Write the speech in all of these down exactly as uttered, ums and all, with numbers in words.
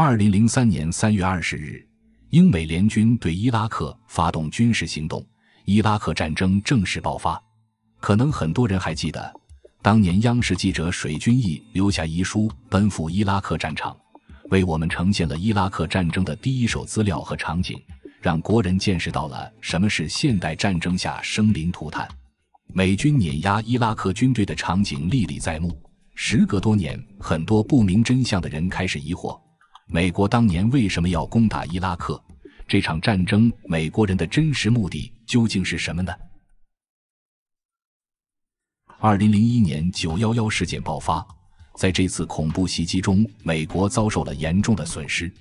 二零零三年三月二十日，英美联军对伊拉克发动军事行动，伊拉克战争正式爆发。可能很多人还记得，当年央视记者水均益留下遗书，奔赴伊拉克战场，为我们呈现了伊拉克战争的第一手资料和场景，让国人见识到了什么是现代战争下生灵涂炭。美军碾压伊拉克军队的场景历历在目。时隔多年，很多不明真相的人开始疑惑，美国当年为什么要攻打伊拉克？这场战争，美国人的真实目的究竟是什么呢？二零零一年九一一事件爆发，在这次恐怖袭击中，美国遭受了严重的损失。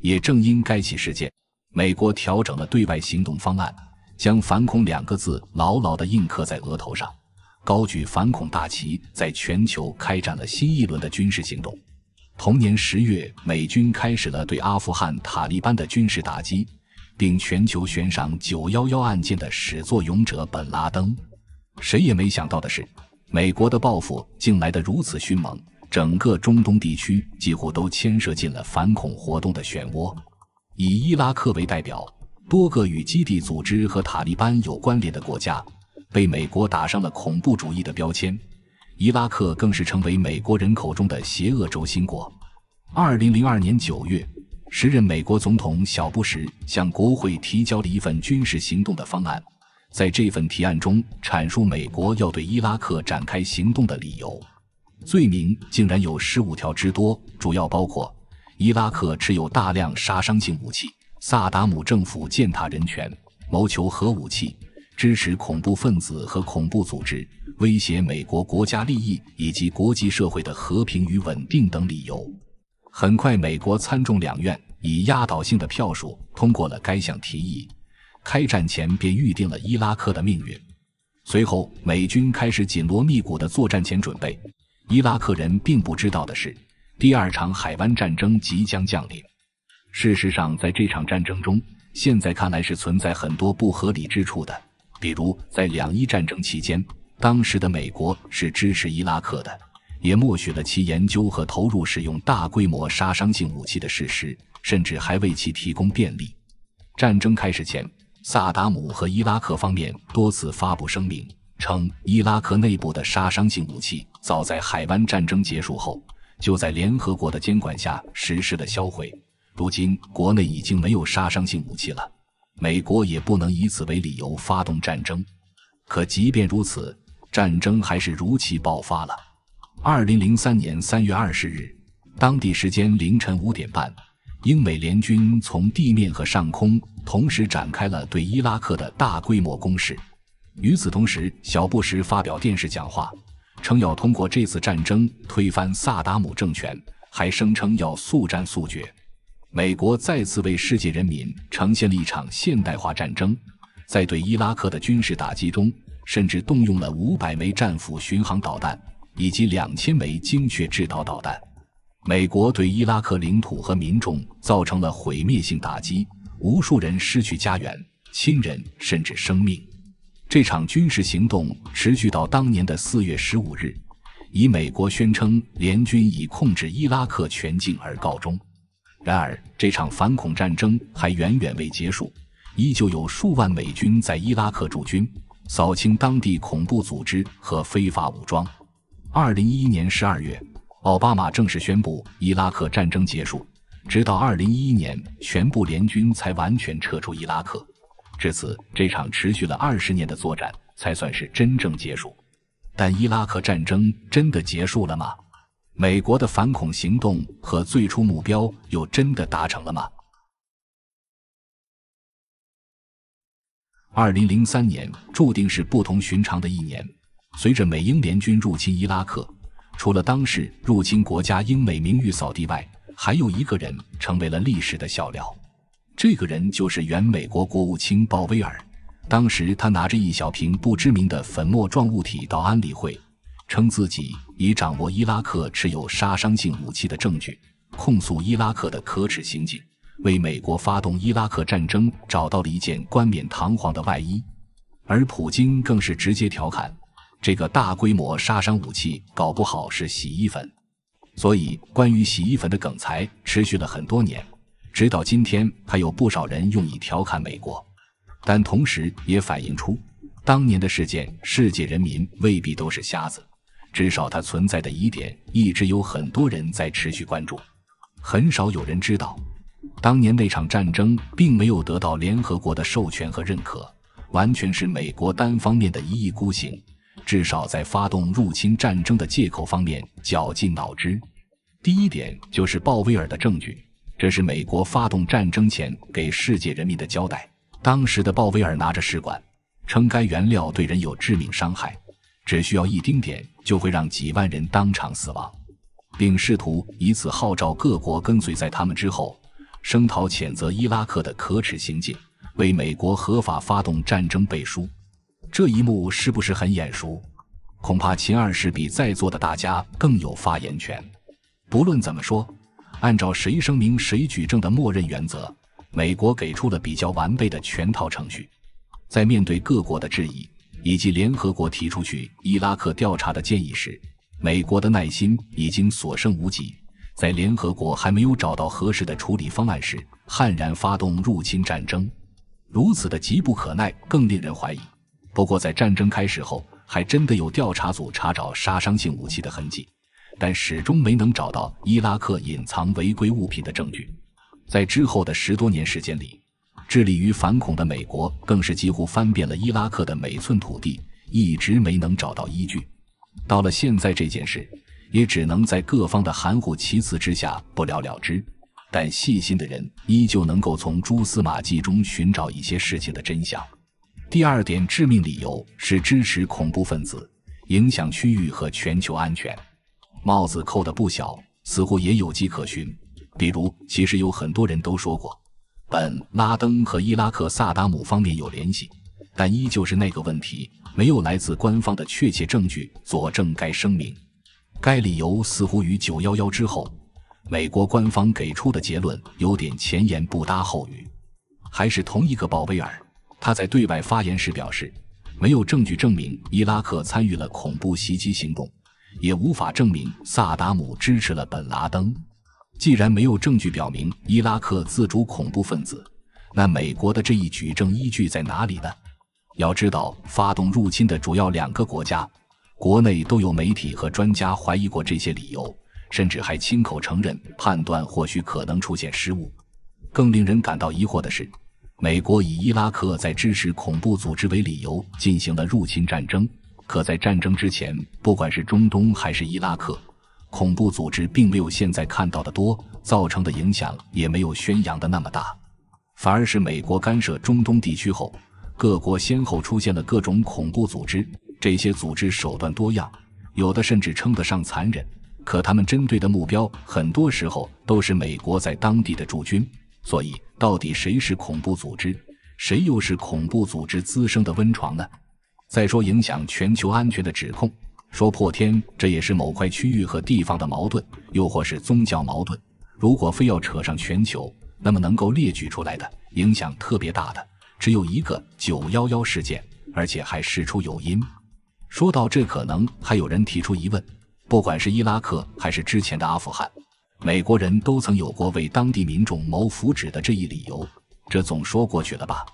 也正因该起事件，美国调整了对外行动方案，将反恐两个字牢牢地印刻在额头上，高举反恐大旗，在全球开展了新一轮的军事行动。同年十月，美军开始了对阿富汗塔利班的军事打击，并全球悬赏九一一案件的始作俑者本拉登。谁也没想到的是，美国的报复竟来得如此迅猛，整个中东地区几乎都牵涉进了反恐活动的漩涡。以伊拉克为代表，多个与基地组织和塔利班有关联的国家被美国打上了恐怖主义的标签，伊拉克更是成为美国人口中的邪恶轴心国。二零零二年九月，时任美国总统小布什向国会提交了一份军事行动的方案，在这份提案中阐述美国要对伊拉克展开行动的理由。罪名竟然有十五条之多，主要包括伊拉克持有大量杀伤性武器，萨达姆政府践踏人权，谋求核武器，支持恐怖分子和恐怖组织，威胁美国国家利益以及国际社会的和平与稳定等理由。很快，美国参众两院以压倒性的票数通过了该项提议，开战前便预定了伊拉克的命运。随后，美军开始紧锣密鼓的作战前准备。伊拉克人并不知道的是，第二场海湾战争即将降临。事实上，在这场战争中，现在看来是存在很多不合理之处的。比如，在两伊战争期间，当时的美国是支持伊拉克的，也默许了其研究和投入使用大规模杀伤性武器的事实，甚至还为其提供便利。战争开始前，萨达姆和伊拉克方面多次发布声明，称伊拉克内部的杀伤性武器早在海湾战争结束后，就在联合国的监管下实施了销毁。如今国内已经没有杀伤性武器了，美国也不能以此为理由发动战争。可即便如此，战争还是如期爆发了。二零零三年三月二十日，当地时间凌晨五点半，英美联军从地面和上空同时展开了对伊拉克的大规模攻势。与此同时，小布什发表电视讲话，称要通过这次战争推翻萨达姆政权，还声称要速战速决。美国再次为世界人民呈现了一场现代化战争，在对伊拉克的军事打击中，甚至动用了五百枚战斧巡航导弹以及两千枚精确制导导弹。美国对伊拉克领土和民众造成了毁灭性打击，无数人失去家园、亲人甚至生命。这场军事行动持续到当年的四月十五日，以美国宣称联军已控制伊拉克全境而告终。然而，这场反恐战争还远远未结束，依旧有数万美军在伊拉克驻军，扫清当地恐怖组织和非法武装。二零一一年十二月，奥巴马正式宣布伊拉克战争结束，直到二零一一年，全部联军才完全撤出伊拉克。至此，这场持续了二十年的作战才算是真正结束。但伊拉克战争真的结束了吗？美国的反恐行动和最初目标又真的达成了吗？二零零三年注定是不同寻常的一年。随着美英联军入侵伊拉克，除了当时入侵国家英美名誉扫地外，还有一个人成为了历史的笑料。这个人就是原美国国务卿鲍威尔。当时他拿着一小瓶不知名的粉末状物体到安理会，称自己已掌握伊拉克持有杀伤性武器的证据，控诉伊拉克的可耻行径，为美国发动伊拉克战争找到了一件冠冕堂皇的外衣。而普京更是直接调侃，这个大规模杀伤武器搞不好是洗衣粉。所以关于洗衣粉的梗才持续了很多年，直到今天还有不少人用以调侃美国，但同时也反映出当年的事件世界人民未必都是瞎子，至少它存在的疑点一直有很多人在持续关注。很少有人知道，当年那场战争并没有得到联合国的授权和认可，完全是美国单方面的一意孤行，至少在发动入侵战争的借口方面绞尽脑汁。第一点就是鲍威尔的证据，这是美国发动战争前给世界人民的交代。当时的鲍威尔拿着试管，称该原料对人有致命伤害，只需要一丁点就会让几万人当场死亡，并试图以此号召各国跟随在他们之后，声讨谴责伊拉克的可耻行径，为美国合法发动战争背书。这一幕是不是很眼熟？恐怕秦二世比在座的大家更有发言权。不论怎么说，按照谁声明谁举证的默认原则，美国给出了比较完备的全套程序。在面对各国的质疑，以及联合国提出去伊拉克调查的建议时，美国的耐心已经所剩无几，在联合国还没有找到合适的处理方案时，悍然发动入侵战争。如此的急不可耐更令人怀疑。不过在战争开始后，还真的有调查组查找杀伤性武器的痕迹，但始终没能找到伊拉克隐藏违规物品的证据。在之后的十多年时间里，致力于反恐的美国更是几乎翻遍了伊拉克的每寸土地，一直没能找到依据。到了现在，这件事也只能在各方的含糊其辞之下不了了之，但细心的人依旧能够从蛛丝马迹中寻找一些事情的真相。第二点致命理由是支持恐怖分子，影响区域和全球安全。帽子扣得不小，似乎也有迹可循。比如，其实有很多人都说过本拉登和伊拉克萨达姆方面有联系，但依旧是那个问题，没有来自官方的确切证据佐证该声明。该理由似乎于九一一之后，美国官方给出的结论有点前言不搭后语。还是同一个鲍威尔，他在对外发言时表示，没有证据证明伊拉克参与了恐怖袭击行动，也无法证明萨达姆支持了本拉登。既然没有证据表明伊拉克自主恐怖分子，那美国的这一举证依据在哪里呢？要知道，发动入侵的主要两个国家，国内都有媒体和专家怀疑过这些理由，甚至还亲口承认判断或许可能出现失误。更令人感到疑惑的是，美国以伊拉克在支持恐怖组织为理由进行了入侵战争，可在战争之前，不管是中东还是伊拉克，恐怖组织并没有现在看到的多，造成的影响也没有宣扬的那么大。反而是美国干涉中东地区后，各国先后出现了各种恐怖组织，这些组织手段多样，有的甚至称得上残忍，可他们针对的目标很多时候都是美国在当地的驻军。所以到底谁是恐怖组织，谁又是恐怖组织滋生的温床呢？再说影响全球安全的指控，说破天，这也是某块区域和地方的矛盾，又或是宗教矛盾。如果非要扯上全球，那么能够列举出来的影响特别大的，只有一个九一一事件，而且还事出有因。说到这，可能还有人提出疑问，不管是伊拉克还是之前的阿富汗，美国人都曾有过为当地民众谋福祉的这一理由，这总说过去了吧？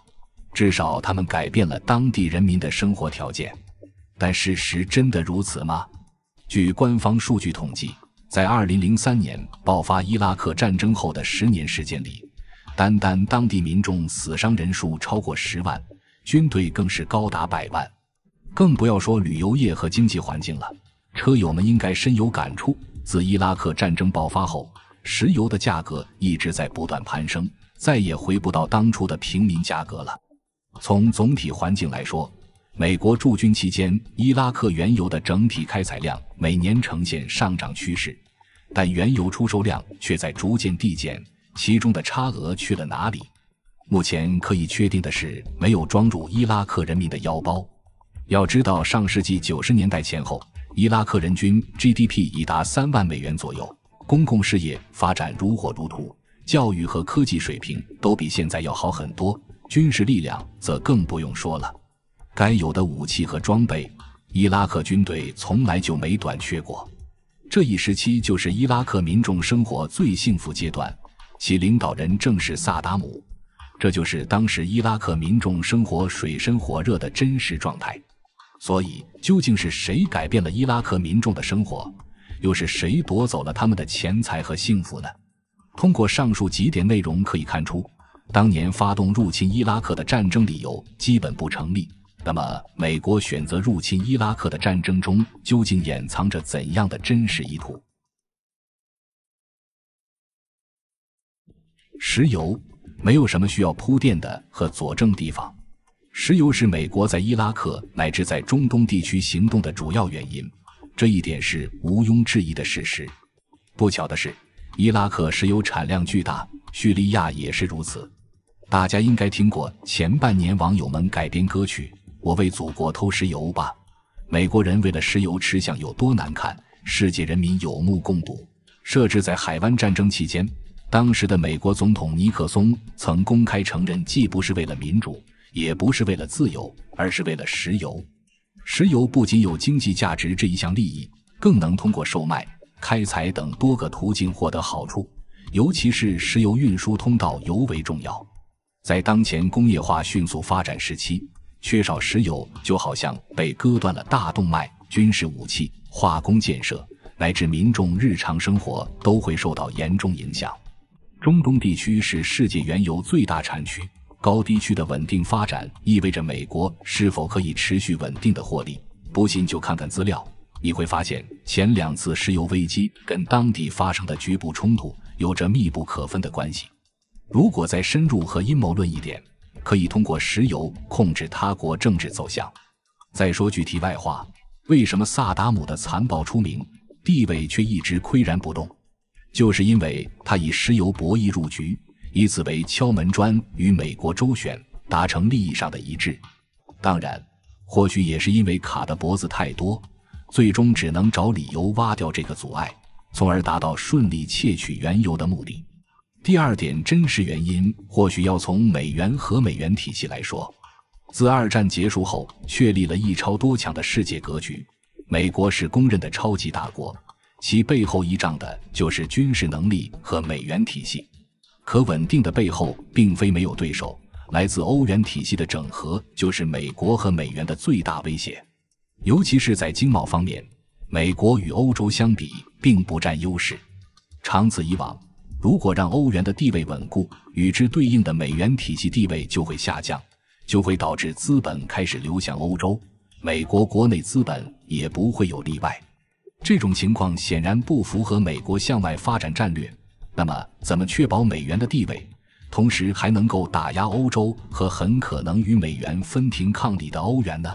至少他们改变了当地人民的生活条件。但事实真的如此吗？据官方数据统计，在二零零三年爆发伊拉克战争后的十年时间里，单单当地民众死伤人数超过十万，军队更是高达百万。更不要说旅游业和经济环境了，车友们应该深有感触。自伊拉克战争爆发后，石油的价格一直在不断攀升，再也回不到当初的平民价格了。从总体环境来说，美国驻军期间，伊拉克原油的整体开采量每年呈现上涨趋势，但原油出售量却在逐渐递减，其中的差额去了哪里？目前可以确定的是，没有装入伊拉克人民的腰包。要知道，上世纪九十年代前后，伊拉克人均 G D P 已达三万美元左右，公共事业发展如火如荼，教育和科技水平都比现在要好很多，军事力量则更不用说了。该有的武器和装备，伊拉克军队从来就没短缺过。这一时期就是伊拉克民众生活最幸福阶段，其领导人正是萨达姆。这就是当时伊拉克民众生活水深火热的真实状态。所以，究竟是谁改变了伊拉克民众的生活？又是谁夺走了他们的钱财和幸福呢？通过上述几点内容可以看出，当年发动入侵伊拉克的战争理由基本不成立。那么，美国选择入侵伊拉克的战争中，究竟掩藏着怎样的真实意图？石油没有什么需要铺垫的和佐证地方。石油是美国在伊拉克乃至在中东地区行动的主要原因，这一点是毋庸置疑的事实。不巧的是，伊拉克石油产量巨大，叙利亚也是如此。大家应该听过前半年网友们改编歌曲我为祖国偷石油吧，美国人为了石油吃相有多难看，世界人民有目共睹。设置在海湾战争期间，当时的美国总统尼克松曾公开承认，既不是为了民主，也不是为了自由，而是为了石油。石油不仅有经济价值这一项利益，更能通过售卖、开采等多个途径获得好处，尤其是石油运输通道尤为重要。在当前工业化迅速发展时期，缺少石油就好像被割断了大动脉，军事武器、化工建设，乃至民众日常生活都会受到严重影响。中东地区是世界原油最大产区。高地区的稳定发展意味着美国是否可以持续稳定的获利。不信就看看资料，你会发现前两次石油危机跟当地发生的局部冲突有着密不可分的关系。如果再深入和阴谋论一点，可以通过石油控制他国政治走向。再说句题外话，为什么萨达姆的残暴出名，地位却一直岿然不动？就是因为他以石油博弈入局，以此为敲门砖与美国周旋，达成利益上的一致。当然，或许也是因为卡的脖子太多，最终只能找理由挖掉这个阻碍，从而达到顺利窃取原油的目的。第二点真实原因，或许要从美元和美元体系来说。自二战结束后，确立了一超多强的世界格局，美国是公认的超级大国，其背后依仗的就是军事能力和美元体系。可稳定的背后并非没有对手，来自欧元体系的整合就是美国和美元的最大威胁。尤其是在经贸方面，美国与欧洲相比并不占优势。长此以往，如果让欧元的地位稳固，与之对应的美元体系地位就会下降，就会导致资本开始流向欧洲，美国国内资本也不会有例外。这种情况显然不符合美国向外发展战略。那么怎么确保美元的地位，同时还能够打压欧洲和很可能与美元分庭抗礼的欧元呢？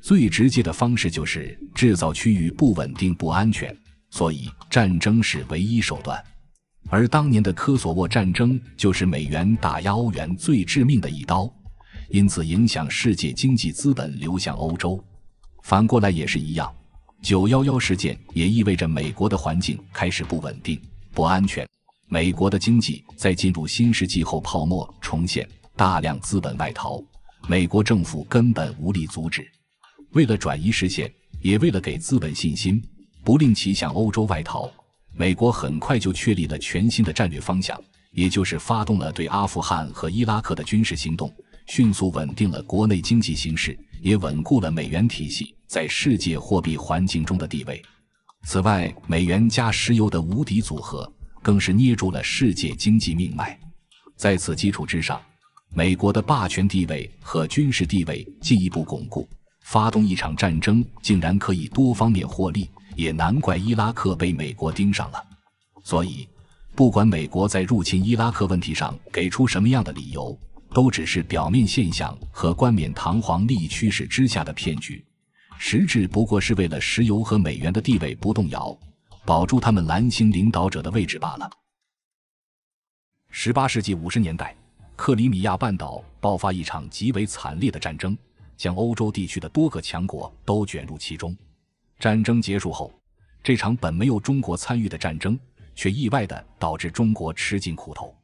最直接的方式就是制造区域不稳定不安全，所以战争是唯一手段。而当年的科索沃战争就是美元打压欧元最致命的一刀，因此影响世界经济资本流向欧洲。反过来也是一样，九一一事件也意味着美国的环境开始不稳定不安全，美国的经济在进入新世纪后泡沫重现，大量资本外逃，美国政府根本无力阻止。为了转移视线，也为了给资本信心，不令其向欧洲外逃，美国很快就确立了全新的战略方向，也就是发动了对阿富汗和伊拉克的军事行动，迅速稳定了国内经济形势，也稳固了美元体系在世界货币环境中的地位。此外，美元加石油的无敌组合更是捏住了世界经济命脉。在此基础之上，美国的霸权地位和军事地位进一步巩固，发动一场战争竟然可以多方面获利，也难怪伊拉克被美国盯上了。所以，不管美国在入侵伊拉克问题上给出什么样的理由，都只是表面现象和冠冕堂皇利益驱使之下的骗局，实质不过是为了石油和美元的地位不动摇，保住他们蓝星领导者的位置罢了。十八世纪五十年代，克里米亚半岛爆发一场极为惨烈的战争，将欧洲地区的多个强国都卷入其中。战争结束后，这场本没有中国参与的战争，却意外地导致中国吃尽苦头。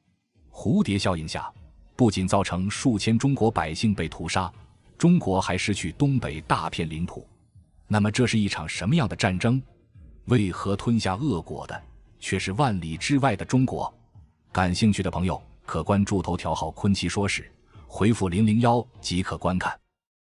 蝴蝶效应下，不仅造成数千中国百姓被屠杀，中国还失去东北大片领土。那么这是一场什么样的战争？为何吞下恶果的却是万里之外的中国？感兴趣的朋友可关注头条号"坤奇说史"，回复零零一即可观看。